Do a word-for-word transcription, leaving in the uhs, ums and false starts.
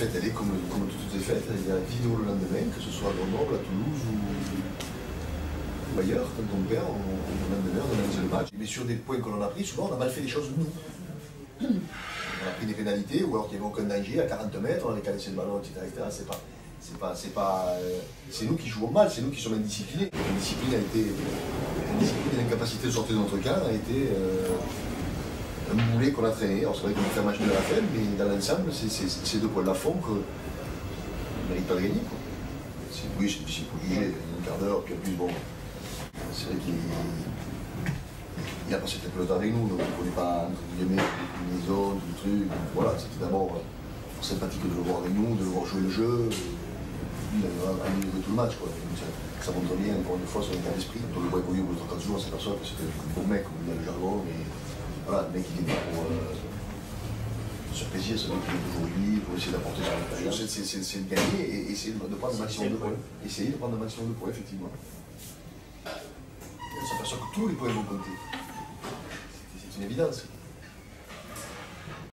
fête, elle est comme, comme toutes les fêtes, il y a vidéo le lendemain, que ce soit à Grenoble, à Toulouse ou, ou ailleurs, quand on perd, on, on, le lendemain, on a le match. Mais sur des points que l'on a pris, souvent on a mal fait les choses nous. On a pris des pénalités, ou alors qu'il n'y avait aucun danger, à quarante mètres, on avait qu'à laisser le ballon, et cetera C'est pas, c'est pas, c'est pas, euh, c'est nous qui jouons mal, c'est nous qui sommes indisciplinés. La discipline a été, l'incapacité de sortir de notre camp a été... Euh, un boulet qu'on a traîné. Alors c'est vrai qu'on a fait un match de la fin, mais dans l'ensemble, ces deux points-là font qu'on ne mérite pas de gagner. C'est oui, c'est difficile pour juger, un quart d'heure, puis en plus, bon, c'est vrai qu'il a passé peut-être le temps avec nous, donc on ne connaît pas, entre guillemets, les zones, tout le truc. Donc, voilà, c'était d'abord euh, sympathique de le voir avec nous, de le voir jouer le jeu. Il a amené tout le match, quoi. Donc, ça, ça montre bien, encore une fois, son état d'esprit. Quand on le voit évoluer au bout de trente jours, on s'aperçoit que c'était un bon mec, comme il y a le jargon. Mais, voilà, le mec il est là pour euh, se plaisir, c'est donc aujourd'hui, pour essayer d'apporter son état. C'est de gagner et essayer de prendre un maximum de points. Essayer de prendre un maximum de points, effectivement. On s'aperçoit que tous les points vont compter. C'est une évidence.